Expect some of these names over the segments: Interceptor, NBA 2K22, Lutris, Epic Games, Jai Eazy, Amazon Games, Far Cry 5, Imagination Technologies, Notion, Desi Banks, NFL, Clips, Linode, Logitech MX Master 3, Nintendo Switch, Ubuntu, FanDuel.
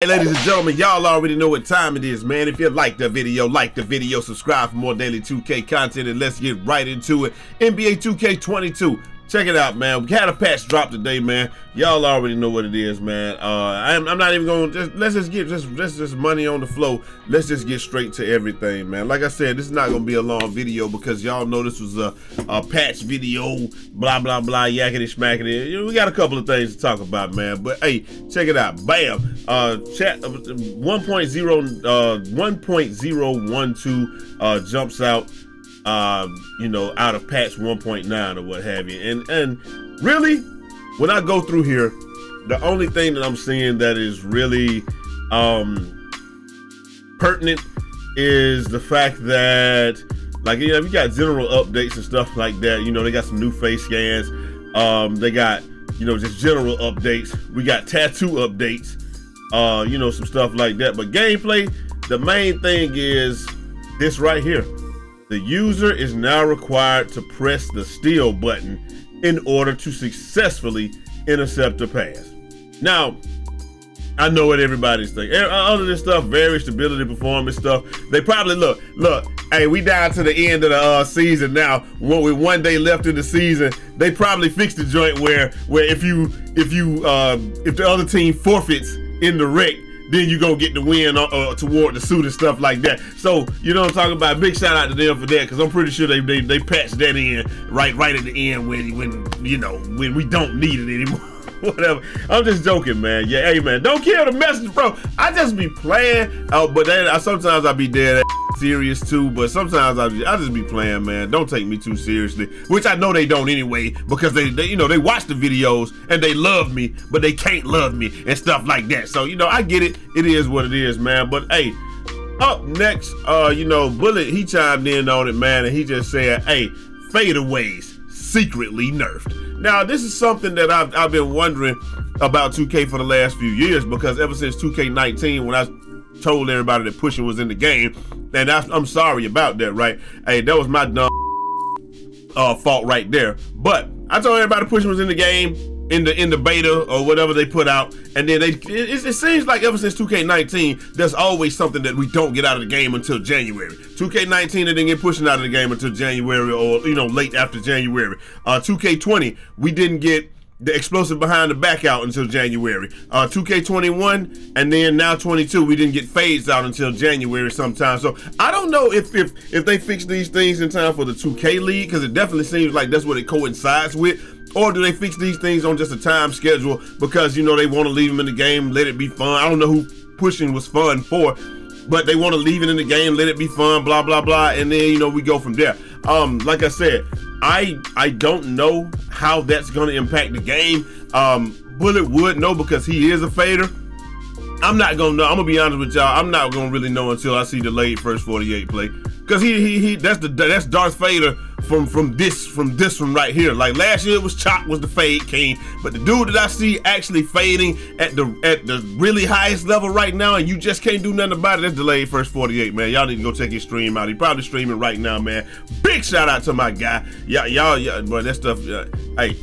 Hey, ladies and gentlemen, y'all already know what time it is, man. If you like the video, subscribe for more daily 2K content, and let's get right into it. NBA 2K22. Check it out, man. We had a patch drop today, man. Y'all already know what it is, man. I'm not even going to, let's just get just money on the flow. Let's just get straight to everything, man. Like I said, this is not going to be a long video because y'all know this was a patch video, blah, blah, blah, yakety, schmackety. You know, we got a couple of things to talk about, man. But, hey, check it out. Bam. Chat 1.012 jumps out, you know, out of patch 1.9 or what have you. And really, when I go through here, the only thing that I'm seeing that is really pertinent is the fact that, like, you know, you got general updates and stuff like that. You know, they got some new face scans. They got, you know, just general updates. We got tattoo updates. You know, some stuff like that. But gameplay, the main thing is this right here. The user is now required to press the steal button in order to successfully intercept a pass. Now, I know what everybody's thinking. All of this stuff, very stability, performance stuff. They probably look, hey, we down to the end of the season now. With one day left in the season, they probably fixed the joint where if the other team forfeits in the wreck, then you're going to get the win toward the suit and stuff like that. So, you know what I'm talking about? Big shout out to them for that, because I'm pretty sure they patched that in right at the end when you know, when we don't need it anymore. Whatever. I'm just joking, man. Yeah, hey, man, don't kill the message, bro. I just be playing, but then sometimes I be dead serious too, but sometimes I just be playing, man. Don't take me too seriously, which I know they don't anyway, because they you know, they watch the videos and they love me, but they can't love me and stuff like that. So, you know, I get it. It is what it is, man. But hey, up next, you know, Bullet, he chimed in on it, man, and he just said, hey, fadeaways secretly nerfed. Now, this is something that I've been wondering about 2K for the last few years, because ever since 2K19, when I told everybody that pushing was in the game, and I'm sorry about that, right? Hey, that was my dumb fault right there. But I told everybody pushing was in the game in the beta or whatever they put out, and then it seems like ever since 2K19, there's always something that we don't get out of the game until January. 2K19, they didn't get pushing out of the game until January, or, you know, late after January. 2K20, we didn't get the explosive behind the back out until January. 2K21, and then now 22, we didn't get fades out until January sometime. So I don't know if they fix these things in time for the 2K league, because it definitely seems like that's what it coincides with. Or do they fix these things on just a time schedule because, you know, they want to leave them in the game, let it be fun. I don't know who pushing was fun for, but they want to leave it in the game, let it be fun, blah, blah, blah. And then, you know, we go from there. Like I said, I don't know how that's going to impact the game. Bullet would know because he is a fader. I'm not going to know. I'm going to be honest with y'all. I'm not going to really know until I see delayed first 48 play. Because that's Darth Vader from right here. Like last year it was Chop was the fade king, but the dude that I see actually fading at the really highest level right now, and you just can't do nothing about it, that's delayed first 48, man. Y'all need to go check his stream out. He probably streaming right now, man. Big shout out to my guy. Y'all, bro, that stuff. Hey,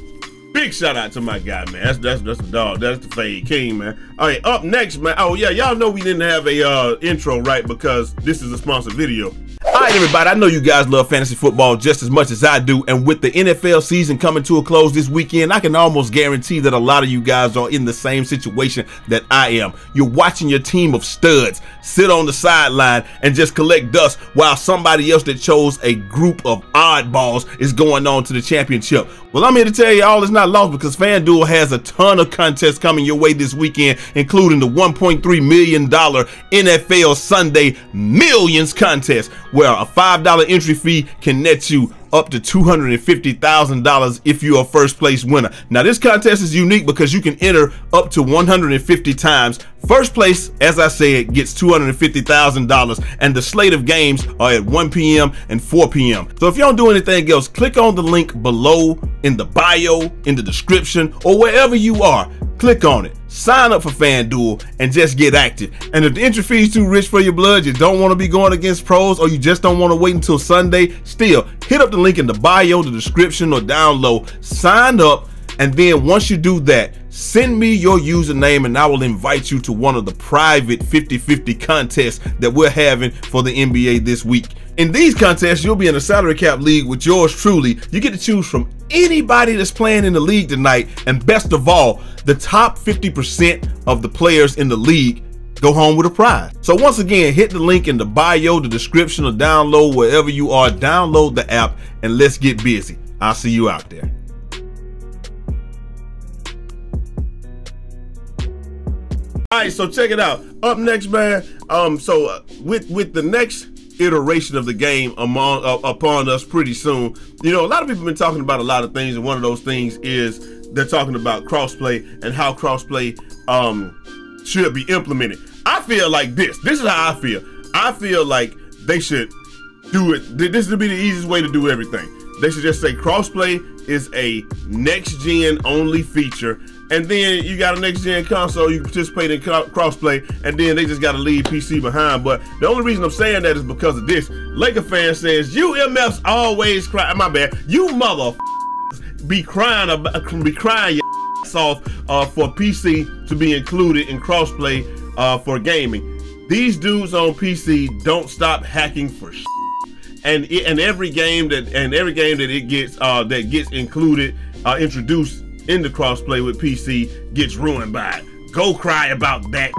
big shout out to my guy, man. That's the dog. That's the fade king, man. All right, up next, man. Oh yeah, y'all know we didn't have a intro, right? Because this is a sponsored video. Alright everybody, I know you guys love fantasy football just as much as I do, and with the NFL season coming to a close this weekend, I can almost guarantee that a lot of you guys are in the same situation that I am. You're watching your team of studs sit on the sideline and just collect dust while somebody else that chose a group of oddballs is going on to the championship. Well, I'm here to tell you all is not lost, because FanDuel has a ton of contests coming your way this weekend, including the $1.3 million NFL Sunday Millions contest, where a $5 entry fee can net you up to $250,000 if you're a first place winner. Now this contest is unique because you can enter up to 150 times. First place, as I said, gets $250,000, and the slate of games are at 1 p.m. and 4 p.m. So if you don't do anything else, click on the link below in the bio, in the description, or wherever you are. Click on it, sign up for FanDuel, and just get active. And if the entry fee is too rich for your blood, you don't want to be going against pros, or you just don't want to wait until Sunday, still, hit up the link in the bio, the description, or down low. Sign up, and then once you do that, Send me your username and I will invite you to one of the private 50-50 contests that we're having for the NBA this week. In these contests, you'll be in a salary cap league with yours truly. You get to choose from anybody that's playing in the league tonight, and best of all, the top 50% of the players in the league go home with a prize. So once again, hit the link in the bio, the description, or download wherever you are. Download the app and let's get busy. I'll see you out there. All right, so check it out. Up next, man. With the next iteration of the game upon us pretty soon, you know, a lot of people have been talking about a lot of things, and one of those things is they're talking about crossplay and how crossplay should be implemented. I feel like this is how I feel. I feel like they should do it. This would be the easiest way to do everything. They should just say crossplay is a next-gen only feature, and then you got a next-gen console, you participate in crossplay, and then they just got to leave PC behind. But the only reason I'm saying that is because of this. Laker fan says, "You MFs always cry." My bad. You mother be crying your ass off for PC to be included in crossplay for gaming. These dudes on PC don't stop hacking for shit. And every game that it gets introduced into crossplay with PC gets ruined by it. Go cry about that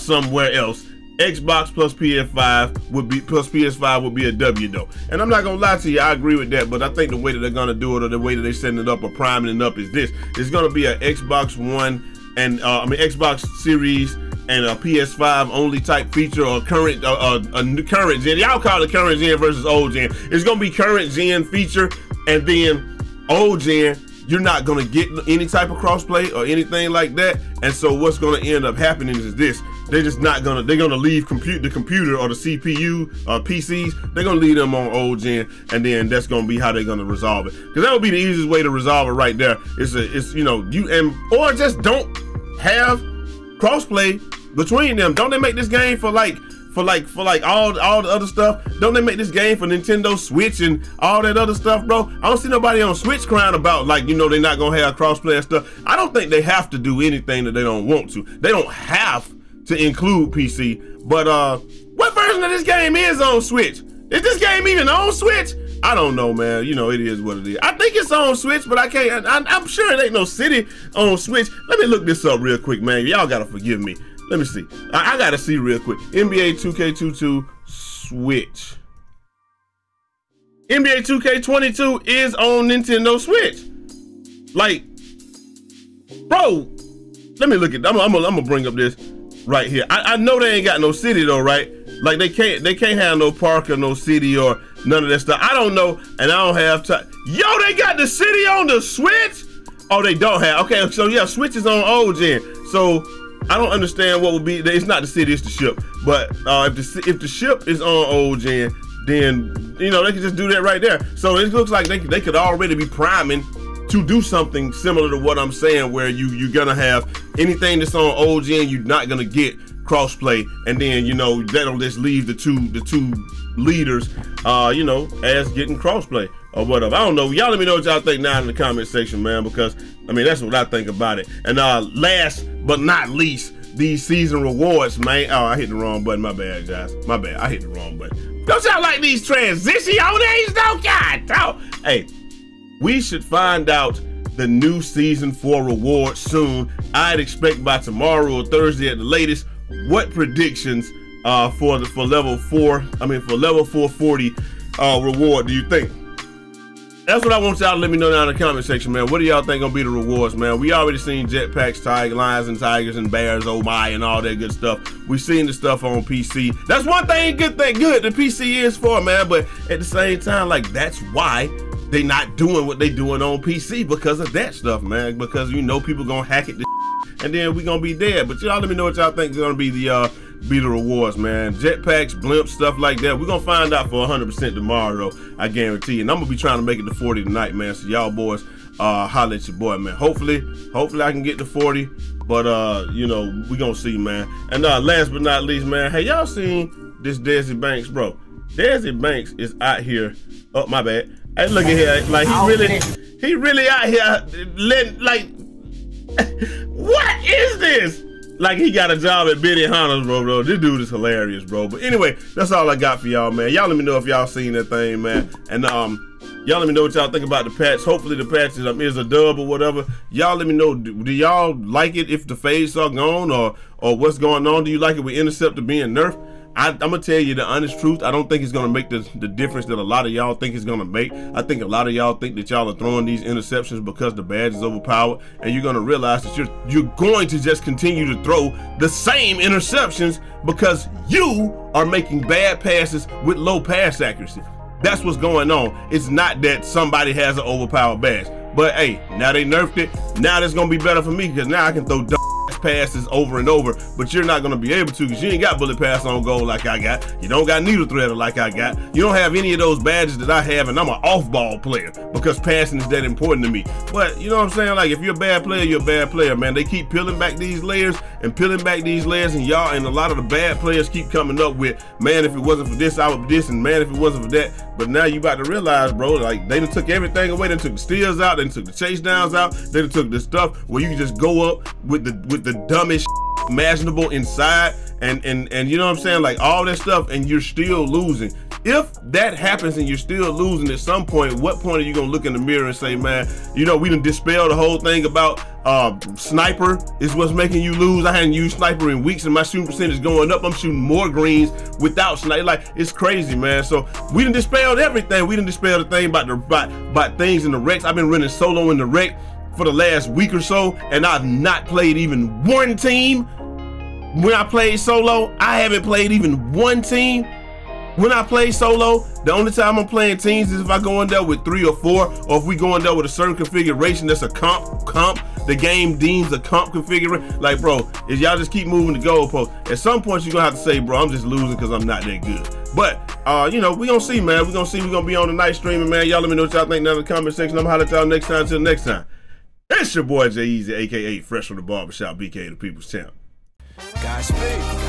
somewhere else. Xbox plus PS5 would be a W though. And I'm not gonna lie to you, I agree with that. But I think the way that they're gonna do it, or the way that they're setting it up or priming it up, is this: it's gonna be a Xbox One and Xbox Series and a PS5 only type feature, or current current gen. Y'all call it current gen versus old gen. It's gonna be current gen feature, and then old gen you're not gonna get any type of crossplay or anything like that. And so what's gonna end up happening is this: they're just not gonna, they're gonna leave the computer or the CPU or PCs, they're gonna leave them on old gen, and then that's gonna be how they're gonna resolve it. Because that would be the easiest way to resolve it right there. It's you know, or just don't have crossplay between them. Don't they make this game for like all the other stuff? Don't they make this game for Nintendo Switch and all that other stuff, bro? I don't see nobody on Switch crying about, like, you know, they're not gonna have crossplay and stuff. I don't think they have to do anything that they don't want to. They don't have to include PC. But what version of this game is on Switch? Is this game even on Switch? I don't know, man. You know, it is what it is. I think it's on Switch, but I can't. I'm sure it ain't no city on Switch. Let me look this up real quick, man. Y'all gotta forgive me. Let me see. I gotta see real quick. NBA 2K22 Switch. NBA 2K22 is on Nintendo Switch. Like, bro, let me look at. I'm gonna bring up this right here. I know they ain't got no city though, right? Like they can't have no park or no city or none of that stuff. I don't know, and I don't have time. Yo, they got the city on the Switch? Oh, they don't have. Okay, so yeah, Switch is on old gen. So I don't understand what would be. It's not the city, it's the ship. But if the ship is on old gen, then you know they can just do that right there. So it looks like they could already be priming to do something similar to what I'm saying, where you're gonna have anything that's on old gen, you're not gonna get crossplay, and then, you know, that'll just leave the two leaders, you know, as getting crossplay or whatever. I don't know. Y'all let me know what y'all think now in the comment section, man, because I mean that's what I think about it. And last but not least, these season rewards, man. Oh, I hit the wrong button. My bad, guys. My bad. I hit the wrong button. Don't y'all like these transition on these? Don't y'all? Hey, we should find out the new season 4 rewards soon. I'd expect by tomorrow or Thursday at the latest. What predictions for level 440 reward do you think? That's what I want y'all to let me know down in the comment section, man. What do y'all think gonna be the rewards, man? We already seen jetpacks, lions and tigers and bears, oh my, and all that good stuff. We've seen the stuff on PC. That's one thing good the PC is for, man, but at the same time, like, that's why they not doing what they doing on PC, because of that stuff, man, because you know people gonna hack it to and then we're gonna be dead. But y'all let me know what y'all think is gonna be the rewards, man. Jetpacks, blimps, stuff like that. We're gonna find out for 100% tomorrow, I guarantee. And I'm gonna be trying to make it to 40 tonight, man. So y'all boys holler at your boy, man. Hopefully I can get to 40. But you know, we're gonna see, man. And last but not least, man, hey, y'all seen this Desi Banks, bro? Desi Banks is out here. Oh, my bad. Hey, look at here. Like, he really out here letting, like, What is this? Like, he got a job at Benny Hunter's, bro. This dude is hilarious, bro. But anyway, that's all I got for y'all, man. Y'all let me know if y'all seen that thing, man. And y'all let me know what y'all think about the patch. Hopefully the patch is a dub or whatever. Y'all let me know, do y'all like it if the fades are gone or what's going on? Do you like it with Interceptor being nerfed? I'm gonna tell you the honest truth. I don't think it's gonna make the difference that a lot of y'all think it's gonna make. I think a lot of y'all think that y'all are throwing these interceptions because the badge is overpowered, and you're gonna realize that you're going to just continue to throw the same interceptions because you are making bad passes with low pass accuracy. That's what's going on. It's not that somebody has an overpowered badge. But hey, now they nerfed it. Now that's gonna be better for me because now I can throw dumb passes over and over, but you're not gonna be able to because you ain't got bullet pass on goal like I got. You don't got needle threader like I got. You don't have any of those badges that I have, and I'm an off-ball player because passing is that important to me. But you know what I'm saying? Like, if you're a bad player, you're a bad player, man. They keep peeling back these layers and peeling back these layers, and y'all and a lot of the bad players keep coming up with, man, if it wasn't for this, I would this, and man, if it wasn't for that. But now you about to realize, bro, like, they done took everything away. They took the steals out, they took the chase downs out, they done took the stuff where you can just go up with the dumbest imaginable inside and you know what I'm saying, like all that stuff, and you're still losing. If that happens and you're still losing at some point, what point are you gonna look in the mirror and say, man, you know, we done dispel the whole thing about sniper is what's making you lose. I hadn't used sniper in weeks and my shooting percentage is going up. I'm shooting more greens without sniper. Like, it's crazy, man. So we done dispelled everything. We done dispelled the thing about things in the wrecks. I've been running solo in the wreck for the last week or so, and I've not played even one team. When I played solo, I haven't played even one team. When I play solo, the only time I'm playing teams is if I go in there with 3 or 4, or if we go in there with a certain configuration that's a comp, the game deems a comp configuration. Like, bro, if y'all just keep moving the goalpost, at some point you're gonna have to say, bro, I'm just losing because I'm not that good. But, you know, we gonna see, man. We gonna see, we gonna be on the night streaming, man. Y'all let me know what y'all think down in the comment section. I'm gonna holler at y'all next time. Till next time. It's your boy Jai Eazy, aka Fresh from the Barbershop, BK the People's Champ. Godspeed.